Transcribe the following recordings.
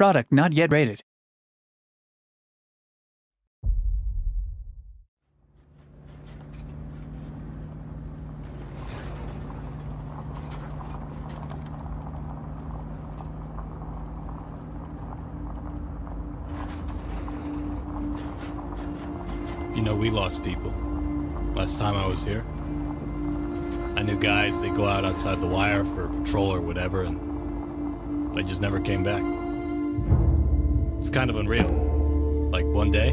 Product not yet rated. You know, we lost people. Last time I was here, I knew guys, they go out outside the wire for a patrol or whatever, and they just never came back. It's kind of unreal. Like, one day,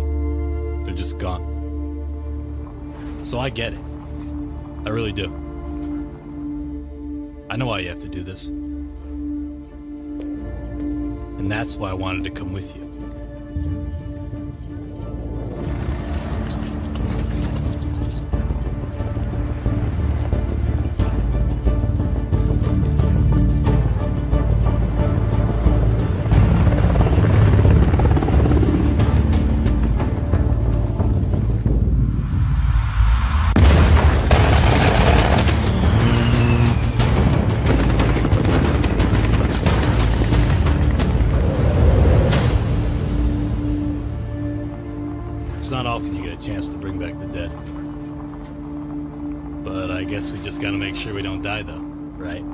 they're just gone. So I get it. I really do. I know why you have to do this. And that's why I wanted to come with you. It's not often you get a chance to bring back the dead. But I guess we just gotta make sure we don't die, though, right?